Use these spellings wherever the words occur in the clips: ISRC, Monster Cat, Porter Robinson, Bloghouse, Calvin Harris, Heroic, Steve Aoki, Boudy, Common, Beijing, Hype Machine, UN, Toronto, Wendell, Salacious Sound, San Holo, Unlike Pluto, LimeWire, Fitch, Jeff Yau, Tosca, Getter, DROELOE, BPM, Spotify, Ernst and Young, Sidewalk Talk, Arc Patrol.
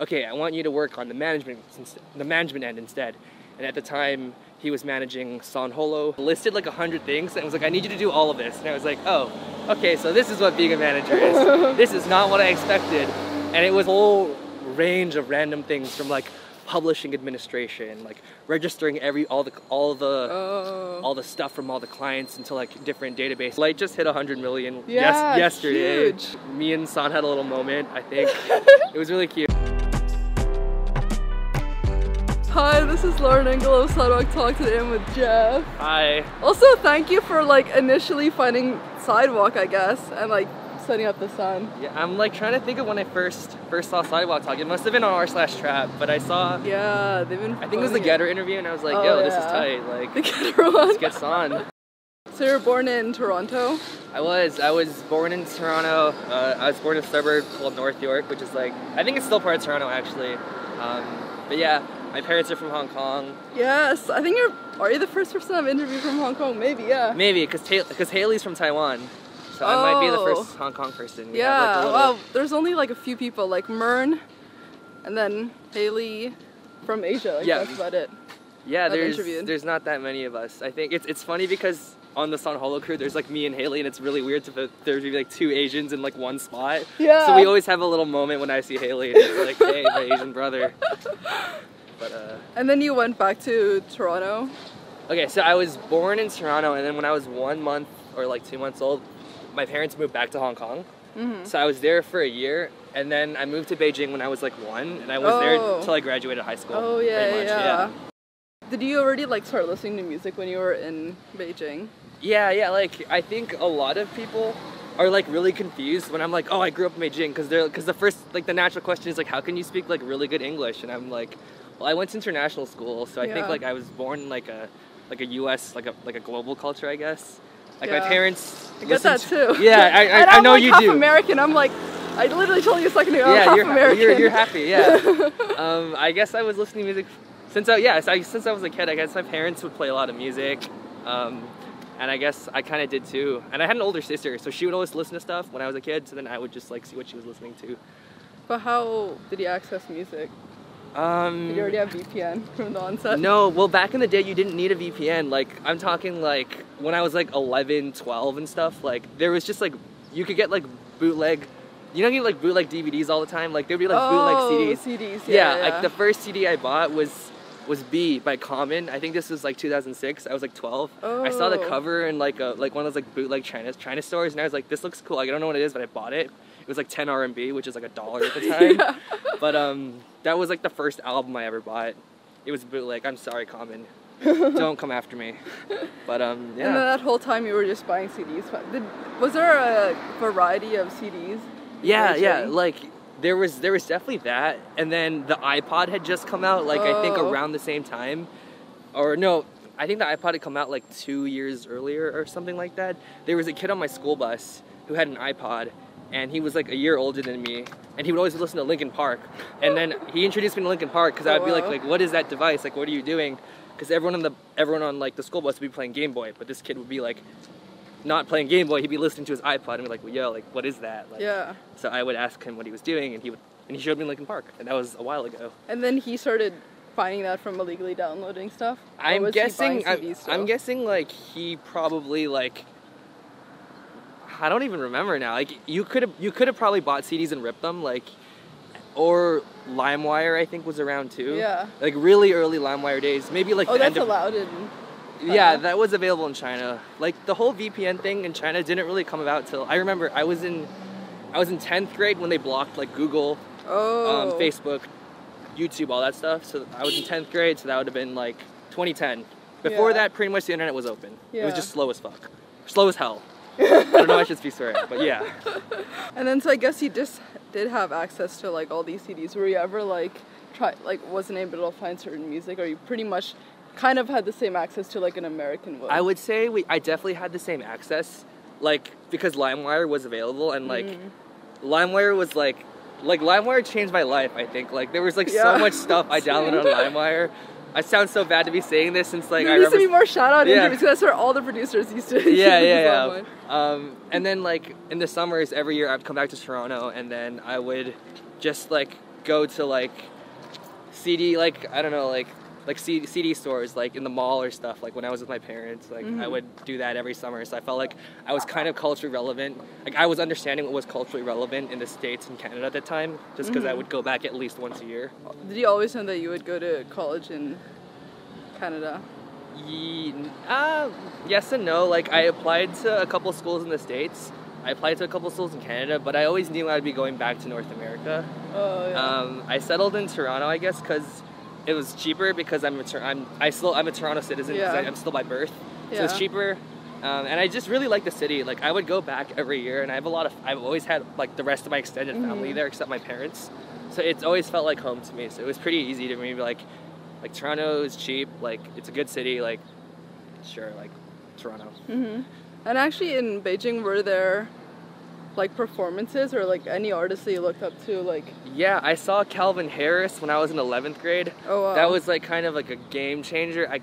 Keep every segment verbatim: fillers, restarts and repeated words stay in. okay, I want you to work on the management the management end instead. And at the time, he was managing San Holo, listed like a hundred things, and was like, I need you to do all of this. And I was like, oh, okay, so this is what being a manager is. This is not what I expected. And it was a whole range of random things, from like publishing administration, like registering every all the all the oh. all the stuff from all the clients into like different databases. Like just hit a hundred million yeah, yes, yesterday. Huge. Me and San had a little moment, I think. It was really cute. Hi, this is Lauren Engel of Sidewalk Talk. Today I'm with Jeff. Hi. Also, thank you for like initially finding Sidewalk, I guess, and like setting up the sign. Yeah, I'm like trying to think of when I first first saw Sidewalk Talk. It must have been on R slash Trap, but I saw. Yeah, they've been. I funny. think it was the Getter interview, and I was like, oh, yo, yeah. this is tight. Like, the Getter one. Let's get on. So you were born in Toronto. I was. I was born in Toronto. Uh, I was born in a suburb called North York, which is like I think it's still part of Toronto actually. Um, but yeah. My parents are from Hong Kong. Yes, I think you're, are you the first person I've interviewed from Hong Kong? Maybe, yeah. Maybe, because Haley's from Taiwan, so oh. I might be the first Hong Kong person. We yeah, have like a little... well, there's only like a few people, like Mern, and then Haley from Asia, like yeah. that's about it. Yeah, there's, there's not that many of us. I think it's, it's funny because on the San Holo crew, there's like me and Haley, and it's really weird to there's be like two Asians in like one spot. Yeah. So we always have a little moment when I see Haley, and it's like, hey, my Asian brother. But, uh, and then you went back to Toronto? Okay, so I was born in Toronto, and then when I was one month or like two months old, my parents moved back to Hong Kong. Mm-hmm. So I was there for a year, and then I moved to Beijing when I was like one, and I was oh. there until I graduated high school. Oh, yeah, yeah. yeah. Did you already like start listening to music when you were in Beijing? Yeah, yeah, like I think a lot of people are like really confused when I'm like, oh, I grew up in Beijing, because they're because the first, like the natural question is like, how can you speak like really good English? And I'm like, well, I went to international school, so I yeah. think like I was born in like a like a U S like a like a global culture, I guess. Like yeah. my parents. I get that too. To, yeah, I, I, and I'm I know like you half do. American. I'm like, I literally told you a second ago. Yeah, I'm half you're, American. You're, you're happy. Yeah. um, I guess I was listening to music since I yeah so I, since I was a kid. I guess my parents would play a lot of music, um, and I guess I kind of did too. And I had an older sister, so she would always listen to stuff when I was a kid. So then I would just like see what she was listening to. But how did you access music? Um, Did you already have V P N from the onset? No, well back in the day you didn't need a V P N, like I'm talking like when I was like eleven, twelve and stuff, like there was just like, you could get like bootleg, you know you get like bootleg D V Ds all the time, like there'd be like oh, bootleg C Ds. C Ds, yeah, yeah, yeah. Like the first C D I bought was was B by Common. I think this was like two thousand six, I was like twelve. Oh. I saw the cover in like a like one of those like bootleg China, China stores, and I was like, this looks cool, like I don't know what it is, but I bought it. It was like ten R M B, which is like a dollar at the time. yeah. But um, that was like the first album I ever bought. It was bootleg. I'm sorry, Common. Don't come after me. But um, yeah. And then that whole time you were just buying C Ds. Did, was there a variety of C Ds? Yeah, yeah. Like there was, there was definitely that. And then the iPod had just come out. Like oh. I think around the same time, or no. I think the iPod had come out like two years earlier or something like that. There was a kid on my school bus who had an iPod, and he was like a year older than me, and he would always listen to Linkin Park. And then he introduced me to Linkin Park, because oh, I would be wow. like, like, what is that device? Like, what are you doing? Because everyone on the everyone on like the school bus would be playing Game Boy, but this kid would be like, not playing Game Boy. He'd be listening to his iPod and be like, well, yo, like, what is that? Like, yeah. So I would ask him what he was doing, and he would, and he showed me Linkin Park, and that was a while ago. And then he started finding that from illegally downloading stuff. I'm guessing. I'm, I'm guessing like he probably like. I don't even remember now. Like you could have, you could have probably bought C Ds and ripped them, like, or LimeWire I think was around too. Yeah. Like really early LimeWire days, maybe like. Oh, the that's end of, allowed in. China. Yeah, that was available in China. Like the whole V P N thing in China didn't really come about till I remember I was in, I was in tenth grade when they blocked like Google, oh. um, Facebook, YouTube, all that stuff. So I was in tenth grade, so that would have been like twenty ten. Before yeah. that, pretty much the internet was open. Yeah. It was just slow as fuck, slow as hell. I don't know, I should be swearing, but yeah. And then, so I guess you just did have access to like all these C Ds. Were you ever like, try like wasn't able to find certain music, or you pretty much kind of had the same access to like an American would? I would say we, I definitely had the same access, like because LimeWire was available, and like mm. LimeWire was like, like LimeWire changed my life. I think like there was like yeah. so much stuff I downloaded on LimeWire. I sound so bad to be saying this since like there I used remember, to be more shout out yeah. interviews, because that's where all the producers used to. Yeah, yeah, yeah. Um, and then like in the summers every year I'd come back to Toronto, and then I would just like go to like C D, like I don't know, like like C D, C D stores, like in the mall or stuff. Like when I was with my parents, like mm-hmm. I would do that every summer. So I felt like I was kind of culturally relevant. Like I was understanding what was culturally relevant in the States and Canada at the time, just because mm-hmm. I would go back at least once a year. Did you always know that you would go to college in Canada? Ye- uh, yes and no. Like I applied to a couple schools in the States. I applied to a couple schools in Canada, but I always knew I'd be going back to North America. Oh, yeah. Um, I settled in Toronto, I guess, because it was cheaper because I'm a Tor- I'm I still I'm a Toronto citizen because yeah. I'm still by birth, yeah. so it's cheaper. Um, and I just really like the city. Like I would go back every year, and I have a lot of I've always had like the rest of my extended mm-hmm. family there except my parents, so it's always felt like home to me. So it was pretty easy to me. Like like Toronto is cheap. Like it's a good city. Like sure, like Toronto. Mm-hmm. And actually, in Beijing, were there like performances or like any artists that you looked up to? Like yeah, I saw Calvin Harris when I was in eleventh grade. Oh, wow. That was like kind of like a game changer. I,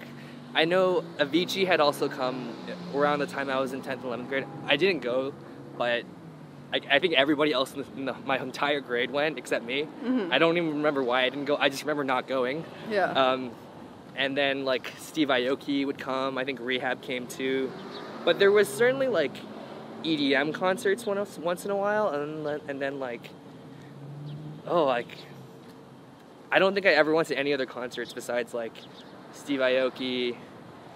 I know Avicii had also come around the time I was in tenth and eleventh grade. I didn't go, but I, I think everybody else in, the, in the, my entire grade went except me. Mm-hmm. I don't even remember why I didn't go. I just remember not going. Yeah. Um, and then like Steve Aoki would come. I think Rehab came too. But there was certainly like E D M concerts once in a while, and and then like oh like I don't think I ever went to any other concerts besides like Steve Aoki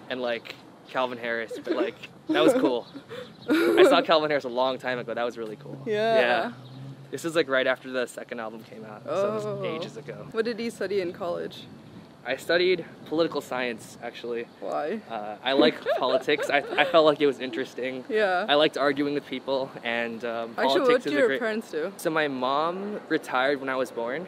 and like Calvin Harris. But like that was cool. I saw Calvin Harris a long time ago. That was really cool. Yeah. Yeah. This is like right after the second album came out, oh. so it was ages ago. What did he study in college? I studied political science, actually. Why? Uh, I like politics. I, I felt like it was interesting. Yeah. I liked arguing with people, and um, actually, politics what did your great... parents do? So my mom retired when I was born.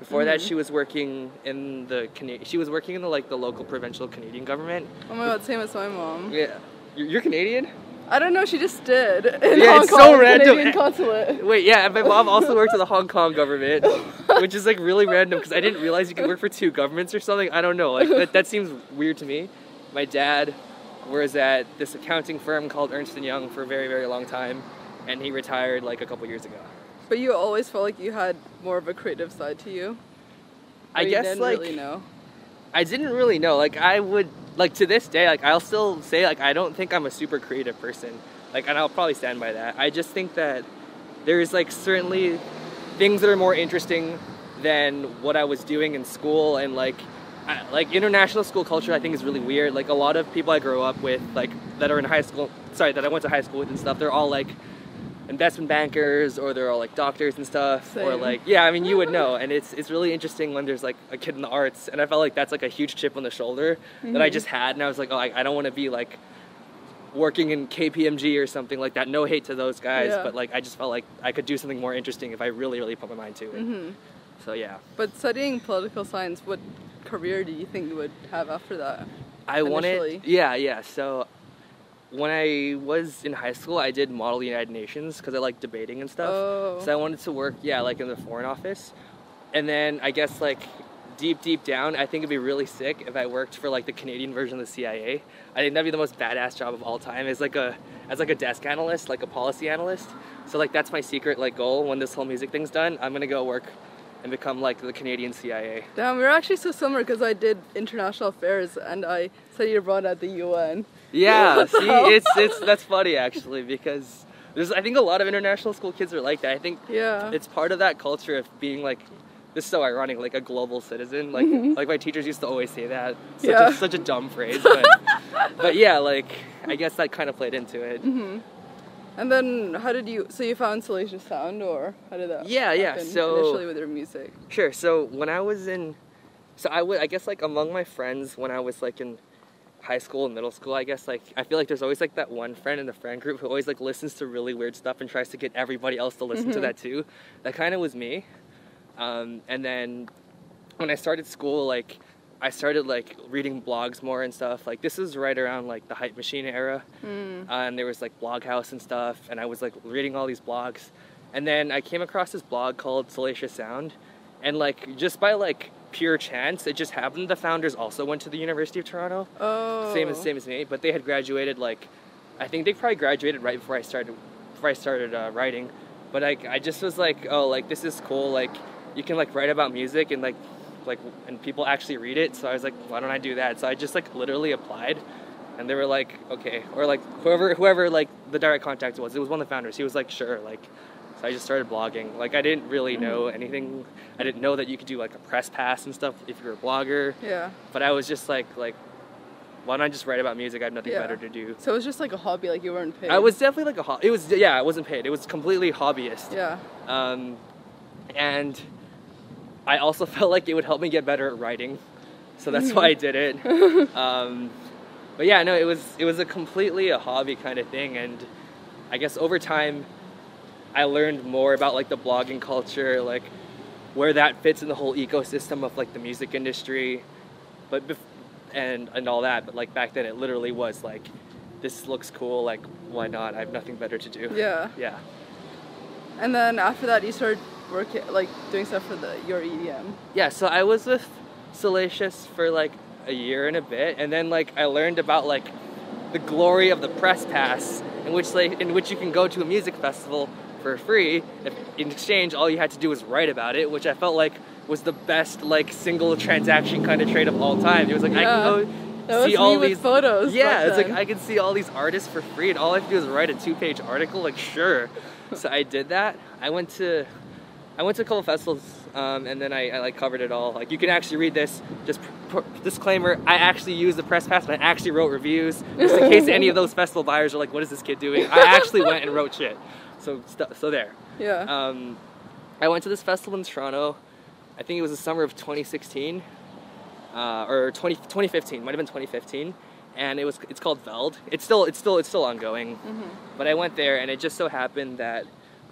Before mm-hmm. that, she was working in the Cana- she was working in the like the local provincial Canadian government. Oh my god, same as my mom. Yeah, you're Canadian? I don't know. She just did in yeah, Hong it's Kong so random. Canadian consulate. Wait, yeah, and my mom also worked for the Hong Kong government, which is like really random because I didn't realize you could work for two governments or something. I don't know. Like that, that seems weird to me. My dad was at this accounting firm called Ernst and Young for a very, very long time, and he retired like a couple years ago. But you always felt like you had more of a creative side to you. I guess you didn't like really know. I didn't really know. Like I would. Like, to this day, like, I'll still say, like, I don't think I'm a super creative person. Like, and I'll probably stand by that. I just think that there's, like, certainly things that are more interesting than what I was doing in school. And, like, I, like international school culture, I think, is really weird. Like, a lot of people I grew up with, like, that are in high school, sorry, that I went to high school with and stuff, they're all, like, investment bankers or they're all, like, doctors and stuff. Same. Or, like, yeah, I mean, you would know. And it's it's really interesting when there's, like, a kid in the arts. And I felt like that's, like, a huge chip on the shoulder mm-hmm. that I just had. And I was like, oh, I, I don't want to be, like, working in K P M G or something like that. No hate to those guys. Yeah. But, like, I just felt like I could do something more interesting if I really, really put my mind to it. Mm-hmm. So, yeah. But studying political science, what career do you think you would have after that? I initially? wanted... Yeah, yeah. So... When I was in high school, I did Model United Nations because I like debating and stuff. Oh. So I wanted to work, yeah, like in the Foreign Office. And then I guess like deep, deep down, I think it'd be really sick if I worked for like the Canadian version of the C I A. I think that'd be the most badass job of all time. As like a as like a desk analyst, like a policy analyst. So like that's my secret like goal. When this whole music thing's done, I'm gonna go work and become like the Canadian C I A. Damn, we're actually so similar because I did international affairs and I studied abroad at the U N. Yeah, see, it's it's that's funny actually because there's I think a lot of international school kids are like that. I think yeah. it's part of that culture of being like this is so ironic, like a global citizen. Like mm-hmm. like my teachers used to always say that. Such yeah. a, such a dumb phrase, but but yeah, like I guess that kind of played into it. Mm-hmm. And then how did you so you found Salacious Sound or how did that? Yeah, yeah. So initially with your music. Sure. So when I was in, so I would I guess like among my friends when I was like in high school and middle school, I guess, like, I feel like there's always, like, that one friend in the friend group who always, like, listens to really weird stuff and tries to get everybody else to listen mm-hmm. to that, too. That kind of was me. Um, and then when I started school, like, I started, like, reading blogs more and stuff. Like, this is right around, like, the Hype Machine era. Mm. Uh, and there was, like, Bloghouse and stuff. And I was, like, reading all these blogs. And then I came across this blog called Salacious Sound. And, like, just by, like, pure chance, it just happened the founders also went to the University of Toronto. Oh. Same as same as me, but they had graduated like I think they probably graduated right before I started before I started uh, writing. But like I just was like, oh, like this is cool, like you can like write about music and like like and people actually read it. So I was like, why don't I do that? So I just like literally applied, and they were like, okay, or like whoever whoever like the direct contact was. It was one of the founders. He was like, sure, like. So I just started blogging. Like I didn't really know anything. I didn't know that you could do like a press pass and stuff if you're a blogger. Yeah. But I was just like, like, why don't I just write about music? I have nothing yeah. better to do. So it was just like a hobby. Like you weren't paid. I was definitely like a hobby. It was yeah. I wasn't paid. It was completely hobbyist. Yeah. Um, and I also felt like it would help me get better at writing, so that's why I did it. um, but yeah, no, it was it was a completely a hobby kind of thing, and I guess over time. I learned more about like the blogging culture, like where that fits in the whole ecosystem of like the music industry, but bef- and and all that. But like back then, it literally was like, this looks cool. Like why not? I have nothing better to do. Yeah. Yeah. And then after that, you started working like doing stuff for the Your E D M. Yeah. So I was with Salacious for like a year and a bit, and then like I learned about like the glory of the press pass, in which like in which you can go to a music festival. For free. In exchange, all you had to do was write about it, which I felt like was the best like single transaction kind of trade of all time. It was like yeah. I can go that see all these photos. Yeah, it's then. Like I can see all these artists for free, and all I have to do is write a two-page article. Like sure, so I did that. I went to I went to a couple festivals, um, and then I, I like covered it all. Like you can actually read this. Just pr- pr- disclaimer: I actually used the press pass, and I actually wrote reviews, just in case any of those festival buyers are like, "What is this kid doing?" I actually went and wrote shit. So, so there. Yeah. Um, I went to this festival in Toronto. I think it was the summer of twenty sixteen, uh, or twenty, twenty fifteen. Might have been twenty fifteen, and it was. It's called Veld. It's still. It's still. It's still ongoing. Mm-hmm. But I went there, and it just so happened that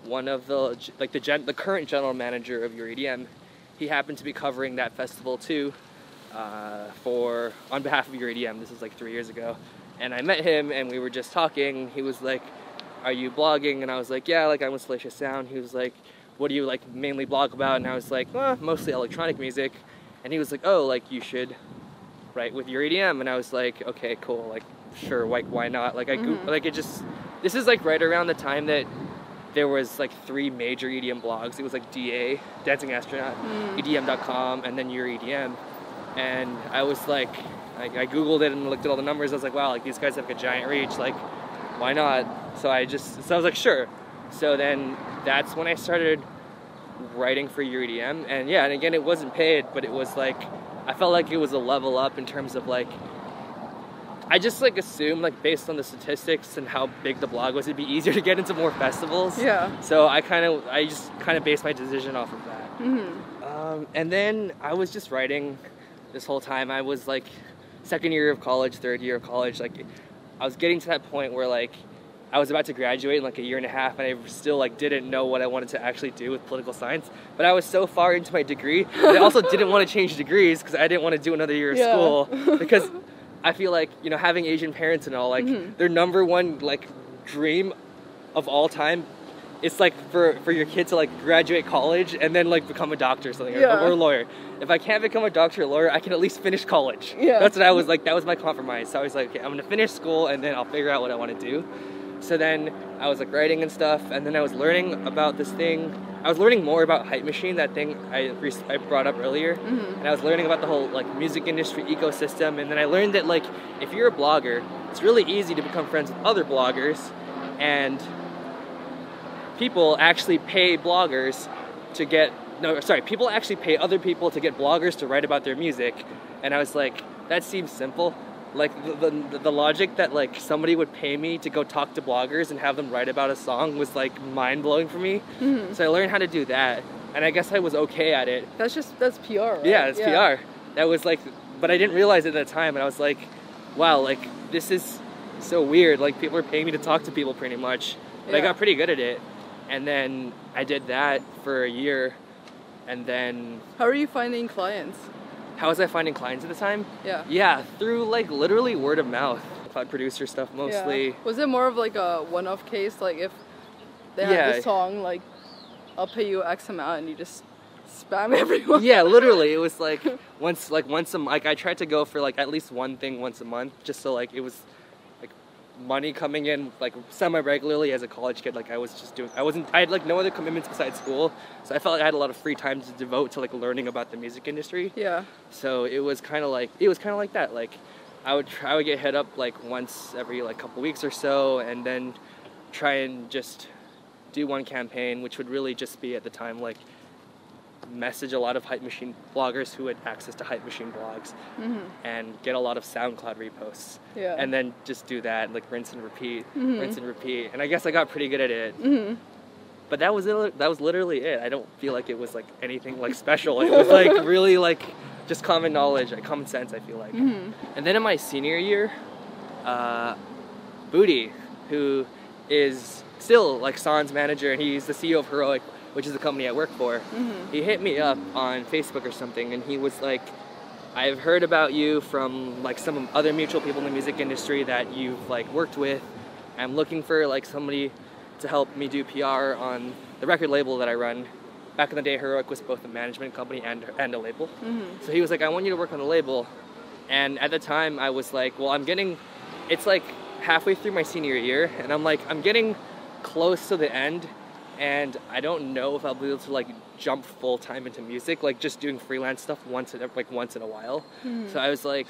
one of the like the gen, the current general manager of Your E D M, he happened to be covering that festival too, uh, for on behalf of Your E D M. This was like three years ago, and I met him, and we were just talking. He was like. Are you blogging? And I was like, yeah, like I'm with Salacious Sound. He was like, what do you like mainly blog about? And I was like, well, mostly electronic music. And he was like, oh, like you should write with Your E D M. And I was like, okay, cool. Like, sure. Like, why not? Like, I, mm-hmm. like it just, this is like right around the time that there was like three major E D M blogs. It was like D A, Dancing Astronaut, mm-hmm. E D M dot com, and then Your E D M. And I was like, I, I Googled it and looked at all the numbers. I was like, wow, like these guys have like a giant reach. Like, why not? So I just, so I was like, sure. So then that's when I started writing for Your E D M. And yeah, and again, it wasn't paid, but it was like, I felt like it was a level up in terms of like, I just like assumed like based on the statistics and how big the blog was, it'd be easier to get into more festivals. Yeah. So I kind of, I just kind of based my decision off of that. Mm-hmm. Um, and then I was just writing this whole time. I was like second year of college, third year of college, like I was getting to that point where like I was about to graduate in like a year and a half, and I still like didn't know what I wanted to actually do with political science. But I was so far into my degree that I also didn't want to change degrees because I didn't want to do another year of yeah. school, because I feel like, you know, having Asian parents and all, like mm-hmm. their number one like dream of all time, it's like for, for your kid to like graduate college and then like become a doctor or something yeah. or, or a lawyer. If I can't become a doctor or lawyer, I can at least finish college. Yeah. That's what I was like, that was my compromise. So I was like, okay, I'm going to finish school and then I'll figure out what I want to do. So then I was like writing and stuff, and then I was learning about this thing. I was learning more about Hype Machine, that thing I, I brought up earlier. Mm-hmm. And I was learning about the whole like music industry ecosystem. And then I learned that like if you're a blogger, it's really easy to become friends with other bloggers, and people actually pay bloggers to get, no, sorry, people actually pay other people to get bloggers to write about their music. And I was like, that seems simple. Like the, the the logic that like somebody would pay me to go talk to bloggers and have them write about a song was like mind blowing for me. Mm-hmm. So I learned how to do that, and I guess I was okay at it. That's just that's P R, right? Yeah, it's yeah. P R. That was like, but I didn't realize it at the time, and I was like, wow, like this is so weird. Like people are paying me to talk to people pretty much. But yeah. I got pretty good at it, and then I did that for a year, and then. How are you finding clients? How was I finding clients at the time? Yeah. Yeah, through like literally word of mouth. Cloud producer stuff mostly. Yeah. Was it more of like a one-off case? Like if they had yeah. this song, like I'll pay you X amount and you just spam everyone. Yeah, literally. It was like once like once a m- like I tried to go for like at least one thing once a month, just so like it was like money coming in like semi-regularly as a college kid. Like I was just doing, I wasn't, I had like no other commitments besides school. So I felt like I had a lot of free time to devote to like learning about the music industry. Yeah. So it was kind of like, it was kind of like that. Like I would try, I would get hit up like once every like couple weeks or so, and then try and just do one campaign, which would really just be at the time, like message a lot of Hype Machine bloggers who had access to Hype Machine blogs, mm-hmm. and get a lot of SoundCloud reposts, yeah. and then just do that, like rinse and repeat, mm-hmm. rinse and repeat. And I guess I got pretty good at it, mm-hmm. but that was it, that was literally it. I don't feel like it was like anything like special. It was like really like just common knowledge, like common sense, I feel like. Mm-hmm. And then in my senior year, uh, Boudy, who is still like San's manager, and he's the C E O of Heroic, which is the company I work for, mm-hmm. he hit me up on Facebook or something, and he was like, I've heard about you from like some other mutual people in the music industry that you've like worked with. I'm looking for like somebody to help me do P R on the record label that I run. Back in the day, Heroic was both a management company and, and a label. Mm-hmm. So he was like, I want you to work on the label. And at the time I was like, well, I'm getting, it's like halfway through my senior year, and I'm like, I'm getting close to the end, and I don't know if I'll be able to like jump full time into music, like just doing freelance stuff once in, like once in a while. Mm-hmm. So I was like,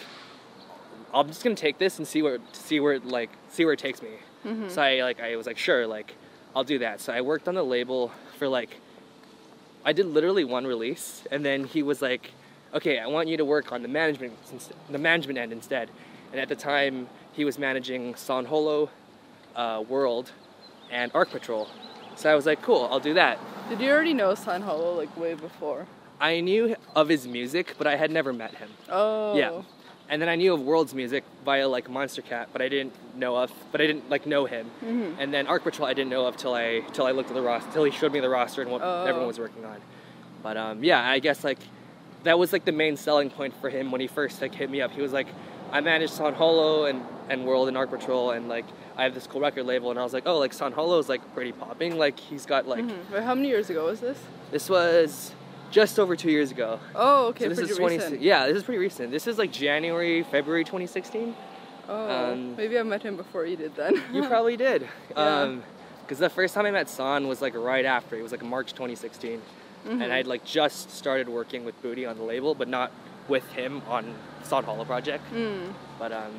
I'm just gonna take this and see where see where like see where it takes me. Mm-hmm. So I like I was like, sure, like I'll do that. So I worked on the label for like, I did literally one release, and then he was like, okay, I want you to work on the management the management end instead. And at the time he was managing San Holo, uh, World, and Arc Patrol. So I was like, cool, I'll do that. Did you already know San Holo like way before? I knew of his music, but I had never met him. Oh. Yeah. And then I knew of World's music via like Monster Cat, but I didn't know of, but I didn't like know him. Mm-hmm. And then Arc Patrol I didn't know of till I till I looked at the roster, till he showed me the roster and what oh. everyone was working on. But um, yeah, I guess like that was like the main selling point for him when he first like hit me up. He was like, I managed San Holo and, and World and Arc Patrol, and like I have this cool record label, and I was like, oh, like San Holo is like pretty popping, like he's got like. Mm-hmm. Wait, how many years ago was this? This was just over two years ago. Oh, okay, so this pretty is recent. twenty Yeah, this is pretty recent. This is like January, February twenty sixteen. Oh, um, maybe I met him before you did then. You probably did. Yeah. Um, because the first time I met San was like right after. It was like March twenty sixteen, mm-hmm. and I'd like just started working with Boudy on the label, but not with him on San Holo project. Mm. But um.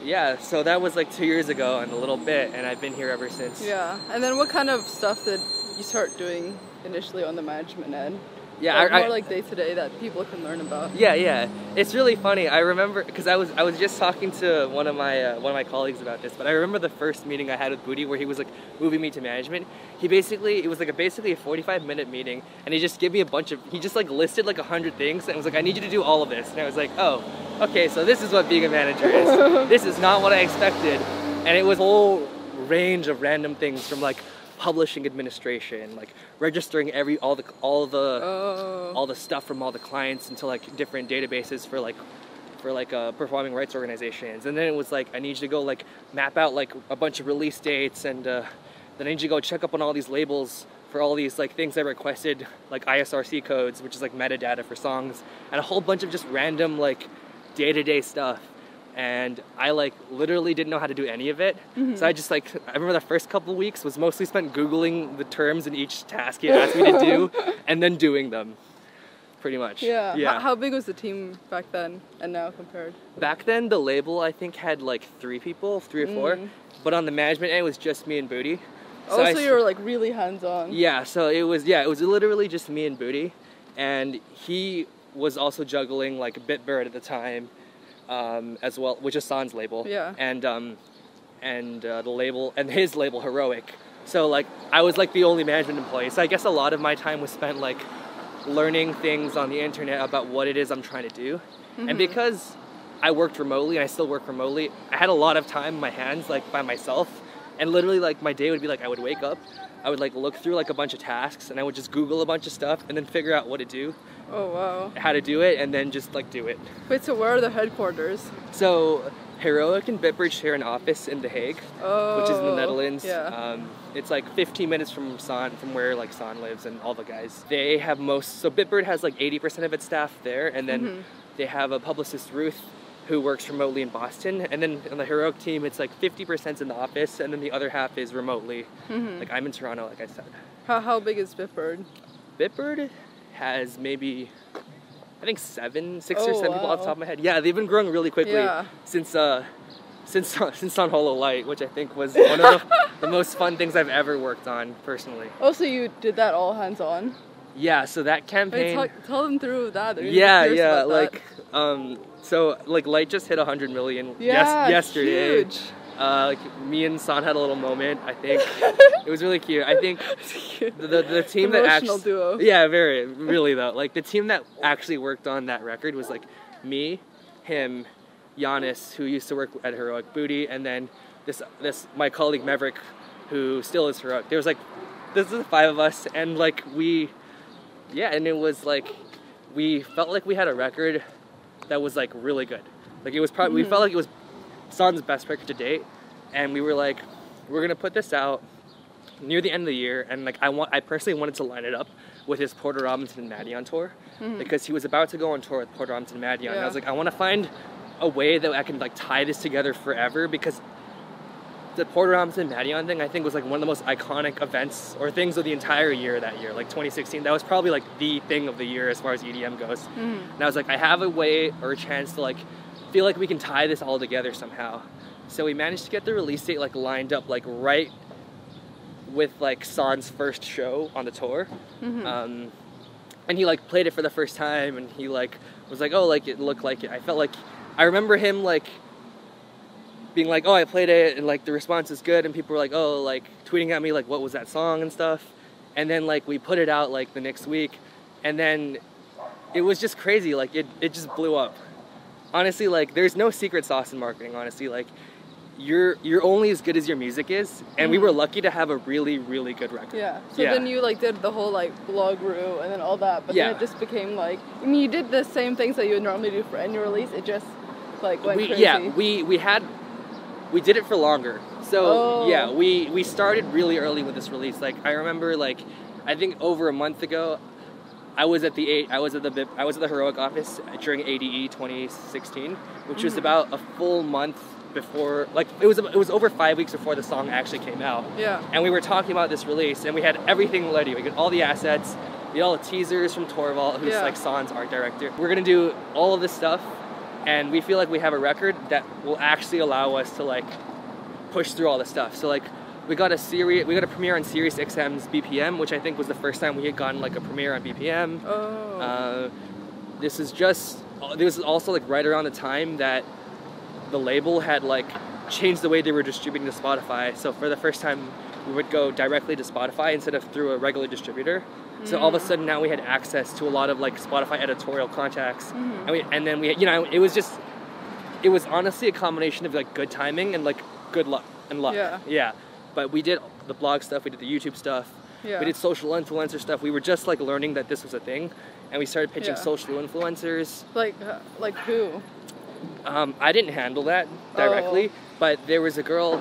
Yeah, so that was like two years ago and a little bit, and I've been here ever since. Yeah, and then what kind of stuff did you start doing initially on the management end? Yeah, like I, more I, like day to day that people can learn about. Yeah, yeah, it's really funny. I remember because I was I was just talking to one of my uh, one of my colleagues about this, but I remember the first meeting I had with Boudy where he was like moving me to management. He basically it was like a basically a forty-five minute meeting, and he just gave me a bunch of he just like listed like a hundred things and was like, I need you to do all of this, and I was like, oh. Okay, so this is what being a manager is. This is not what I expected. And it was a whole range of random things from like publishing administration, like registering every all the all the oh. all the stuff from all the clients into like different databases for like for like uh, performing rights organizations. And then it was like, I need you to go like map out like a bunch of release dates, and uh, then I need you to go check up on all these labels for all these like things I requested, like I S R C codes, which is like metadata for songs, and a whole bunch of just random like day-to-day stuff. And I like literally didn't know how to do any of it. Mm-hmm. So I just like I remember the first couple of weeks was mostly spent Googling the terms in each task he asked me to do and then doing them pretty much. Yeah. yeah. How, how big was the team back then and now compared? Back then the label I think had like three people, three or mm. four, but on the management end it was just me and Boudy. So also I, you were like really hands-on. Yeah, so it was yeah, it was literally just me and Boudy, and he was also juggling like Bitbird at the time, um, as well, which is San's label, yeah. and um, and uh, the label and his label Heroic. So like I was like the only management employee. So I guess a lot of my time was spent like learning things on the internet about what it is I'm trying to do. Mm-hmm. And because I worked remotely and I still work remotely, I had a lot of time in my hands like by myself. And literally like my day would be like I would wake up, I would like look through like a bunch of tasks, and I would just Google a bunch of stuff and then figure out what to do. Oh wow. How to do it, and then just like do it. Wait, so where are the headquarters? So Heroic and Bitbird share an office in The Hague, oh, which is in the Netherlands. Yeah. Um, it's like fifteen minutes from San, from where like San lives and all the guys. They have most, so Bitbird has like eighty percent of its staff there, and then mm-hmm. they have a publicist Ruth who works remotely in Boston. And then on the Heroic team, it's like fifty percent's in the office, and then the other half is remotely. Mm-hmm. Like, I'm in Toronto, like I said. How, how big is Bitbird? Bitbird has maybe, I think, seven, six oh, or seven wow. people off the top of my head. Yeah, they've been growing really quickly yeah. since uh, since since San Holo Light, which I think was one of the, the most fun things I've ever worked on, personally. Oh, so you did that all hands-on? Yeah, so that campaign... Wait, talk, tell them through that. They're yeah, yeah, like... Um, so, like, Light just hit one hundred million yeah, yes, yesterday. Huge. Uh, like, me and San had a little moment, I think. It was really cute. I think the, the, the team that actually... duo. Yeah, very, really, though. Like, the team that actually worked on that record was, like, me, him, Giannis, who used to work at Heroic, Boudy, and then this, this my colleague, Maverick, who still is Heroic. There was, like, this is the five of us, and, like, we... Yeah, and it was, like, we felt like we had a record that was, like, really good. Like, it was probably, mm. we felt like it was Son's best record to date, and we were like, we're gonna put this out near the end of the year, and, like, I want, I personally wanted to line it up with his Porter Robinson and Maddie on tour, mm-hmm. because he was about to go on tour with Porter Robinson and Maddie, yeah. and I was like, I want to find a way that I can, like, tie this together forever, because the Porter Robinson Maddon thing, I think, was, like, one of the most iconic events or things of the entire year that year, like twenty sixteen. That was probably, like, the thing of the year as far as E D M goes. Mm. And I was like, I have a way or a chance to, like, feel like we can tie this all together somehow. So we managed to get the release date, like, lined up, like, right with, like, San's first show on the tour. Mm-hmm. Um, and he, like, played it for the first time, and he, like, was like, oh, like, it looked like it. I felt like, I remember him, like, being like, oh, I played it, and, like, the response is good, and people were like, oh, like, tweeting at me, like, what was that song and stuff. And then, like, we put it out, like, the next week, and then it was just crazy. Like, it, it just blew up. Honestly, like, there's no secret sauce in marketing, honestly. Like, you're you're only as good as your music is, and we were lucky to have a really, really good record. Yeah. So yeah. then you, like, did the whole, like, Bloggeroo and then all that, but yeah. then it just became, like, I mean, you did the same things that you would normally do for any release. It just, like, went we, crazy. Yeah, we, we had... We did it for longer. So, oh. yeah, we, we started really early with this release. Like, I remember, like, I think over a month ago, I was at the eight, I was at the I was at the Heroic office during A D E twenty sixteen, which mm-hmm. was about a full month before, like, it was it was over five weeks before the song actually came out. Yeah. And we were talking about this release, and we had everything ready. We got all the assets, we had all the teasers from Torval, who's, yeah. like, San's art director. We're gonna do all of this stuff. And we feel like we have a record that will actually allow us to, like, push through all this stuff. So, like, we got a series, we got a premiere on Sirius X M's B P M, which I think was the first time we had gotten, like, a premiere on B P M. Oh. Uh, this is just, this is also, like, right around the time that the label had, like, changed the way they were distributing to Spotify. So for the first time, we would go directly to Spotify instead of through a regular distributor. So all of a sudden now we had access to a lot of, like, Spotify editorial contacts, mm-hmm. and, we, and then we, you know, it was just, it was honestly a combination of, like, good timing and, like, good luck and luck. Yeah. yeah. But we did the blog stuff, we did the YouTube stuff, yeah. we did social influencer stuff. We were just, like, learning that this was a thing, and we started pitching yeah. social influencers. Like, like who? Um, I didn't handle that directly, oh. but there was a girl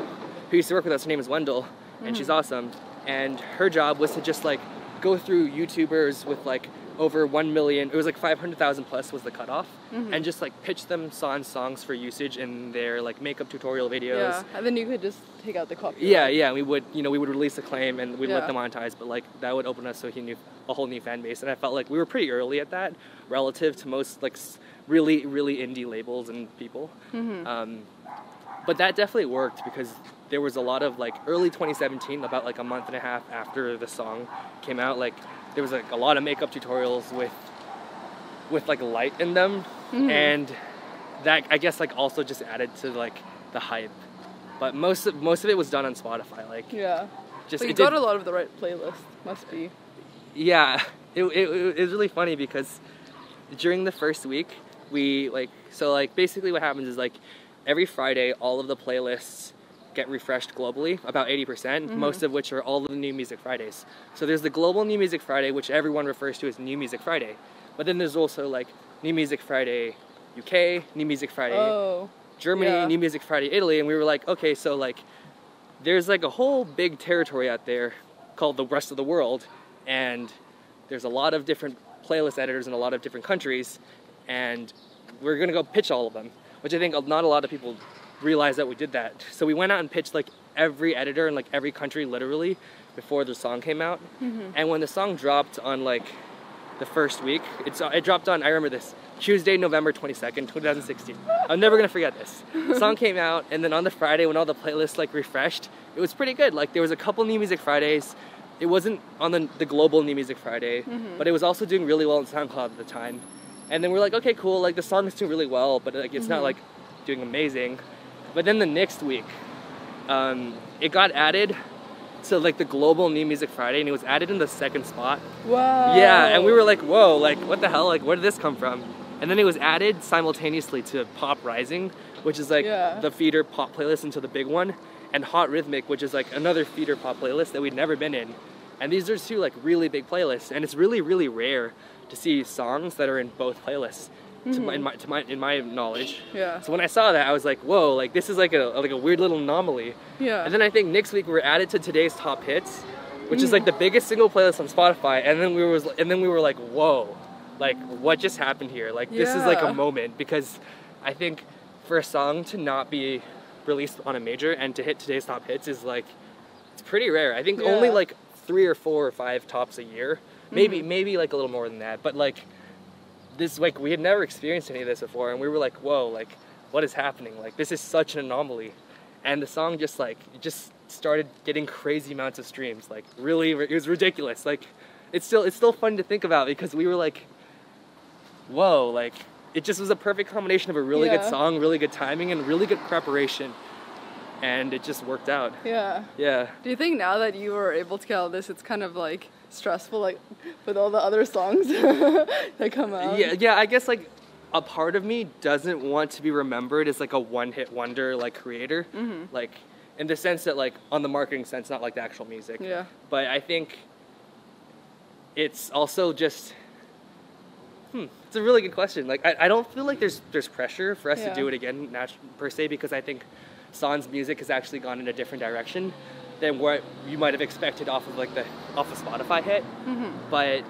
who used to work with us. Her name is Wendell, and mm-hmm. she's awesome. And her job was to just, like, go through YouTubers with, like, over one million, it was like five hundred thousand plus was the cutoff, mm-hmm. and just, like, pitch them song songs for usage in their, like, makeup tutorial videos. Yeah, and then you could just take out the copyright. Yeah, yeah, we would, you know, we would release a claim and we'd yeah. let them monetize, but, like, that would open us so he knew a whole new fan base, and I felt like we were pretty early at that relative to most, like, really, really indie labels and people. Mm-hmm. Um, but that definitely worked because there was a lot of, like, early twenty seventeen, about, like, a month and a half after the song came out, like, there was, like, a lot of makeup tutorials with, with, like, light in them, mm-hmm. and that, I guess, like, also just added to, like, the hype. But most of, most of it was done on Spotify, like, yeah, just but you it got did, a lot of the right playlist, must be. Yeah, it, it it was really funny because during the first week we, like, so, like, basically what happens is, like, every Friday all of the playlists get refreshed globally, about eighty percent, mm-hmm. most of which are all the New Music Fridays. So there's the Global New Music Friday, which everyone refers to as New Music Friday. But then there's also, like, New Music Friday U K, New Music Friday oh, Germany, yeah. New Music Friday Italy, and we were like, okay, so, like, there's, like, a whole big territory out there called the rest of the world, and there's a lot of different playlist editors in a lot of different countries, and we're gonna go pitch all of them. which I think not a lot of people realize that we did that. So we went out and pitched like every editor in like every country literally before the song came out. Mm-hmm. And when the song dropped on like the first week, it's, it dropped on, I remember this, Tuesday, November twenty-second, twenty sixteen. I'm never gonna forget this. The song came out, and then on the Friday when all the playlists like refreshed, it was pretty good. Like there was a couple New Music Fridays. It wasn't on the, the global New Music Friday, mm-hmm. but it was also doing really well on SoundCloud at the time. And then we're like, okay, cool, like the song is doing really well, but like it's mm-hmm. not like doing amazing. But then the next week, um, it got added to like the global New Music Friday, and it was added in the second spot. Whoa. Yeah, and we were like, whoa, like what the hell? Like where did this come from? And then it was added simultaneously to Pop Rising, which is like yeah. the feeder pop playlist into the big one, and Hot Rhythmic, which is like another feeder pop playlist that we'd never been in. And these are two like really big playlists, and it's really, really rare to see songs that are in both playlists, mm-hmm. to my, in, my, to my, in my knowledge. Yeah. So when I saw that, I was like, whoa, like this is like a, like a weird little anomaly. Yeah. And then I think next week we were added to Today's Top Hits, which mm. is like the biggest single playlist on Spotify, and then we, was, and then we were like, whoa. Like, what just happened here? Like, yeah. this is like a moment, because I think for a song to not be released on a major and to hit Today's Top Hits is like, it's pretty rare. I think yeah. only like three or four or five tops a year. Maybe, mm-hmm. maybe like a little more than that. But like, this, like, we had never experienced any of this before. And we were like, whoa, like, what is happening? Like, this is such an anomaly. And the song just like, just started getting crazy amounts of streams. Like, really, it was ridiculous. Like, it's still, it's still fun to think about, because we were like, whoa, like it just was a perfect combination of a really yeah. good song, really good timing, and really good preparation, and it just worked out. Yeah. Yeah. Do you think now that you were able to get all this, it's kind of like stressful, like with all the other songs that come out? Yeah, yeah, I guess like a part of me doesn't want to be remembered as like a one-hit wonder like creator, mm-hmm. like in the sense that like on the marketing sense, not like the actual music. Yeah. But I think it's also just Hmm. It's a really good question. Like, I, I don't feel like there's there's pressure for us yeah. to do it again natu- per se, because I think San's music has actually gone in a different direction than what you might have expected off of like the off of Spotify hit. Mm-hmm. But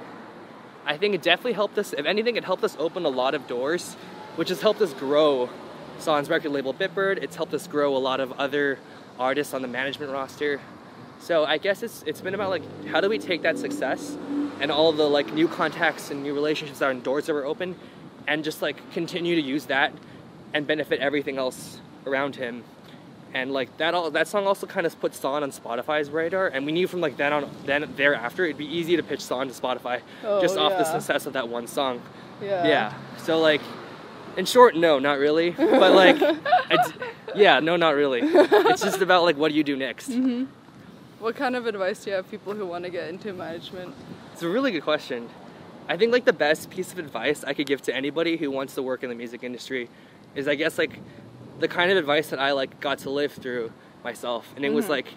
I think it definitely helped us. If anything, it helped us open a lot of doors, which has helped us grow San's record label Bitbird. It's helped us grow a lot of other artists on the management roster. So I guess it's it's been about like, how do we take that success and all the like new contacts and new relationships that are in doors that were open, and just like continue to use that and benefit everything else around him. And like that all that song also kind of put Son on Spotify's radar, and we knew from like then on then thereafter it'd be easy to pitch Son to Spotify oh, just off yeah. the success of that one song. Yeah. Yeah. So like in short, no, not really. But like it's, yeah, no, not really. It's just about like, what do you do next? Mm-hmm. What kind of advice do you have people who want to get into management? It's a really good question. I think like the best piece of advice I could give to anybody who wants to work in the music industry is, I guess, like the kind of advice that I like got to live through myself. And it mm-hmm. was like,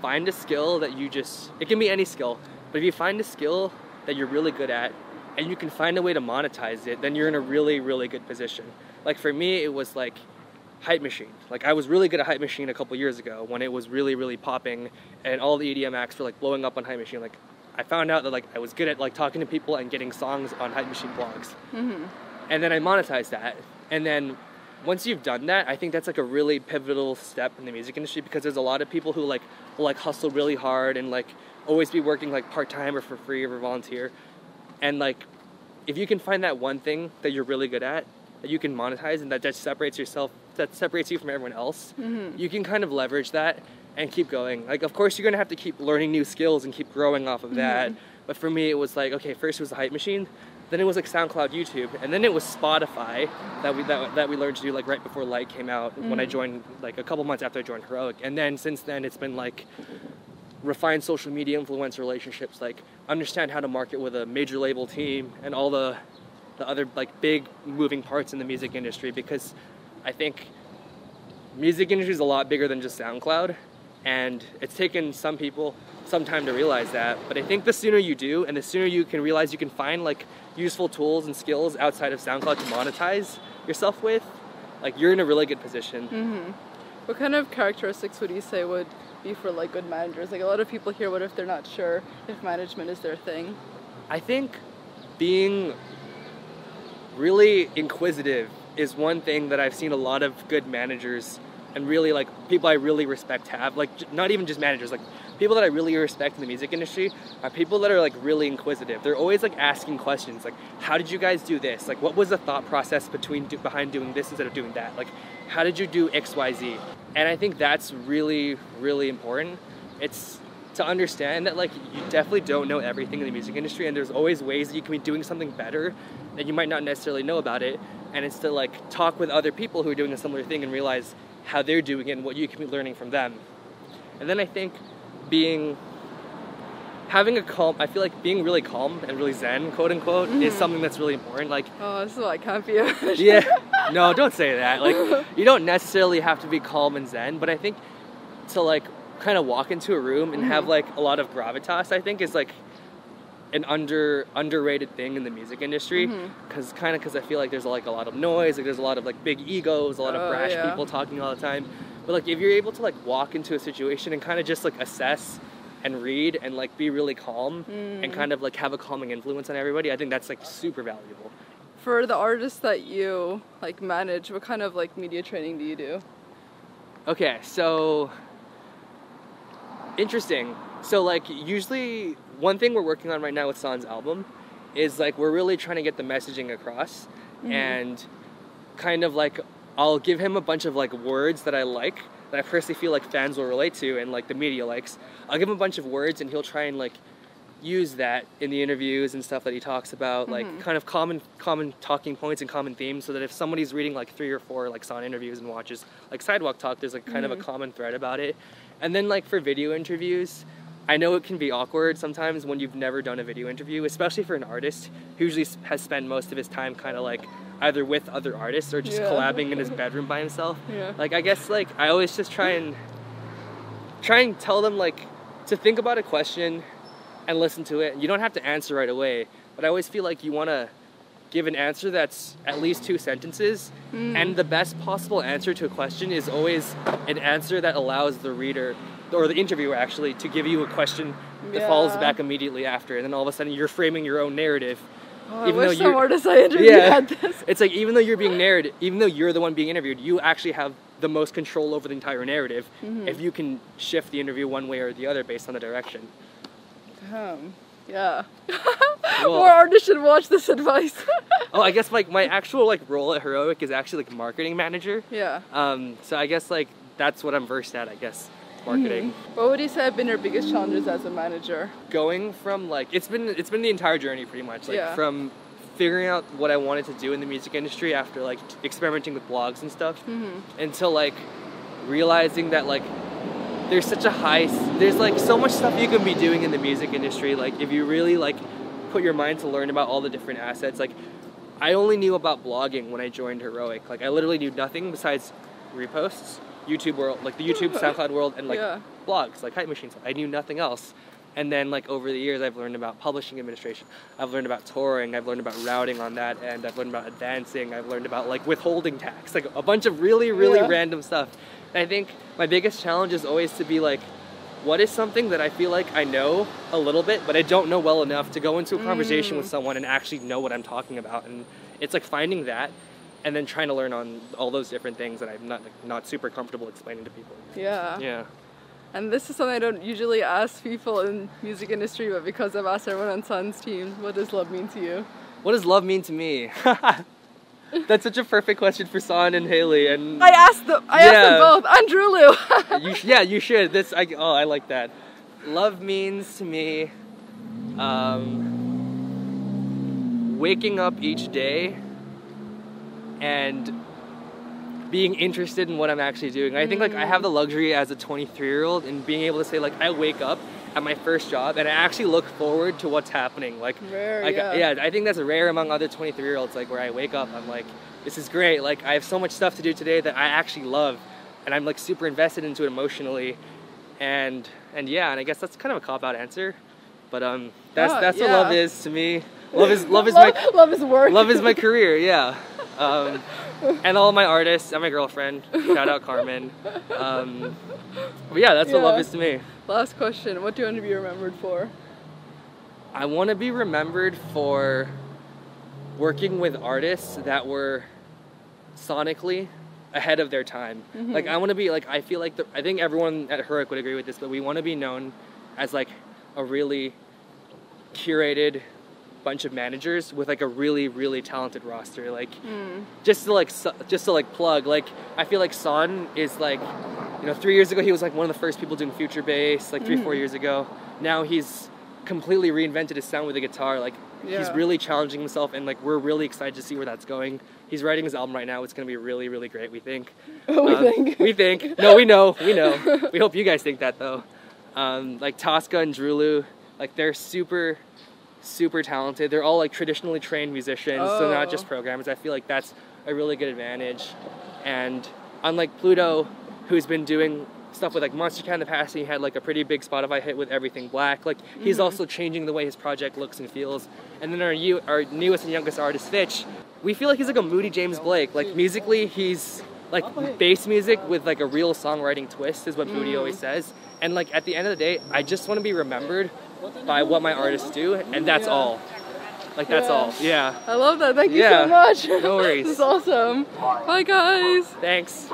find a skill that you just, it can be any skill, but if you find a skill that you're really good at and you can find a way to monetize it, then you're in a really, really good position. Like for me, it was like Hype Machine. Like I was really good at Hype Machine a couple years ago when it was really, really popping, and all the E D M acts were like blowing up on Hype Machine. Like I found out that like I was good at like talking to people and getting songs on Hype Machine blogs. Mm-hmm. And then I monetized that. And then once you've done that, I think that's like a really pivotal step in the music industry, because there's a lot of people who like will like hustle really hard and like always be working like part-time or for free or volunteer. And like if you can find that one thing that you're really good at that you can monetize, and that just separates yourself that separates you from everyone else, mm-hmm. you can kind of leverage that and keep going. Like, of course, you're going to have to keep learning new skills and keep growing off of mm-hmm. that. But for me, it was like, okay, first it was the Hype Machine, then it was like SoundCloud, YouTube, and then it was Spotify that we that, that we learned to do like right before Light came out, mm-hmm. when I joined, like a couple months after I joined Heroic. And then since then, it's been like refined social media influencer relationships, like understand how to market with a major label team and all the the other like big moving parts in the music industry, because I think music industry is a lot bigger than just SoundCloud, and it's taken some people some time to realize that. But I think the sooner you do, and the sooner you can realize you can find like useful tools and skills outside of SoundCloud to monetize yourself with, like you're in a really good position. Mm-hmm. What kind of characteristics would you say would be for like good managers? Like a lot of people here, what if they're not sure if management is their thing? I think being really inquisitive is one thing that I've seen a lot of good managers and really like people I really respect have, like not even just managers, like people that I really respect in the music industry are people that are like really inquisitive. They're always like asking questions, like how did you guys do this? Like what was the thought process between do, behind doing this instead of doing that? Like how did you do X, Y, Z? And I think that's really, really important. It's to understand that like you definitely don't know everything in the music industry, and there's always ways that you can be doing something better that you might not necessarily know about it. And it's to like talk with other people who are doing a similar thing and realize how they're doing it and what you can be learning from them. And then I think being, having a calm, I feel like being really calm and really zen, quote unquote, mm-hmm. is something that's really important. Like, oh, this is what I can't be. Yeah, no, don't say that. Like, you don't necessarily have to be calm and zen, but I think to like kind of walk into a room and mm-hmm. have like a lot of gravitas, I think is like an under underrated thing in the music industry, because mm-hmm. kind of because I feel like there's like a lot of noise, like there's a lot of like big egos, a lot oh, of brash yeah. people talking all the time. But like if you're able to like walk into a situation and kind of just like assess and read and like be really calm mm. and kind of like have a calming influence on everybody, I think that's like super valuable. For the artists that you like manage, what kind of like media training do you do? Okay, so interesting. So like usually one thing we're working on right now with San's album is like we're really trying to get the messaging across mm-hmm. and kind of like I'll give him a bunch of like words that I like, that I personally feel like fans will relate to and like the media likes. I'll give him a bunch of words and he'll try and like use that in the interviews and stuff that he talks about, mm-hmm. like kind of common common talking points and common themes, so that if somebody's reading like three or four like San interviews and watches like Sidewalk Talk, there's like kind mm-hmm. of a common thread about it. And then like for video interviews, I know it can be awkward sometimes when you've never done a video interview, especially for an artist who usually has spent most of his time kind of like either with other artists or just yeah. collabing in his bedroom by himself. Yeah. Like I guess like I always just try and try and tell them like to think about a question and listen to it. You don't have to answer right away, but I always feel like you want to give an answer that's at least two sentences, mm. and the best possible answer to a question is always an answer that allows the reader or the interviewer actually to give you a question that yeah. follows back immediately after, and then all of a sudden you're framing your own narrative. Oh, even I wish some artists I interviewed yeah, had this. It's like even though you're being narrated, even though you're the one being interviewed, you actually have the most control over the entire narrative mm-hmm. if you can shift the interview one way or the other based on the direction. Damn. Yeah. Well, more artists should watch this advice. Oh, I guess like my actual like role at Heroic is actually like marketing manager. Yeah. Um. So I guess like that's what I'm versed at, I guess. Marketing. Mm-hmm. What would you say have been your biggest challenges as a manager? Going from like it's been it's been the entire journey pretty much, like yeah. from figuring out what I wanted to do in the music industry after like experimenting with blogs and stuff, mm-hmm. until like realizing that like there's such a high there's like so much stuff you can be doing in the music industry, like if you really like put your mind to learn about all the different assets. Like I only knew about blogging when I joined Heroic. Like I literally knew nothing besides reposts, YouTube world, like the YouTube, SoundCloud world, and like yeah. blogs, like Hype Machine. I knew nothing else. And then like over the years, I've learned about publishing administration. I've learned about touring. I've learned about routing on that end. I've learned about advancing. I've learned about like withholding tax, like a bunch of really, really yeah. random stuff. And I think my biggest challenge is always to be like, what is something that I feel like I know a little bit, but I don't know well enough to go into a conversation mm. with someone and actually know what I'm talking about. And it's like finding that, and then trying to learn on all those different things that I'm not like, not super comfortable explaining to people. Yeah. Yeah. And this is something I don't usually ask people in music industry, but because I've asked everyone on Sun's team, what does love mean to you? What does love mean to me? That's such a perfect question for San and Haley. And I asked them. I yeah. asked them both. And DROELOE. you sh- yeah, you should. This. I, oh, I like that. Love means to me, um, waking up each day and being interested in what I'm actually doing. I think like I have the luxury as a twenty-three year old in being able to say like I wake up at my first job and I actually look forward to what's happening. Like, rare, like yeah. yeah, I think that's rare among other twenty-three year olds, like where I wake up, I'm like, this is great. Like I have so much stuff to do today that I actually love, and I'm like super invested into it emotionally. And, and yeah, and I guess that's kind of a cop out answer, but um, that's, oh, that's yeah. what love is to me. Love is, love is love, my, love is work. Love is my career. Yeah. Um, and all my artists and my girlfriend, shout out Carmen. Um, but yeah, that's yeah. what love is to me. Last question, what do you want to be remembered for? I want to be remembered for working with artists that were sonically ahead of their time. Mm-hmm. Like I want to be like, I feel like the, I think everyone at Heroic would agree with this, but we want to be known as like a really curated bunch of managers with like a really really talented roster, like mm. just to like su- just to like plug, like I feel like Son is like, you know, three years ago he was like one of the first people doing future bass, like three mm. four years ago. Now he's completely reinvented his sound with a guitar, like yeah. he's really challenging himself, and like we're really excited to see where that's going. He's writing his album right now. It's going to be really really great, we think. Oh, we um, think we think no we know we know we hope you guys think that though. Um, like Tosca and DROELOE, like they're super super talented. They're all like traditionally trained musicians, oh. so not just programmers. I feel like that's a really good advantage. And unlike Pluto, who's been doing stuff with like Monster Cat in the past, and he had like a pretty big Spotify hit with Everything Black, like mm-hmm. he's also changing the way his project looks and feels. And then our you our newest and youngest artist, Fitch, we feel like he's like a moody James Blake. Like musically he's like bass music with like a real songwriting twist is what mm. Boudy always says. And like at the end of the day, I just want to be remembered by what my artists do, and that's yeah. all. Like that's yeah. all. Yeah. I love that. Thank you yeah. so much. No worries. This is awesome. Bye guys. Thanks.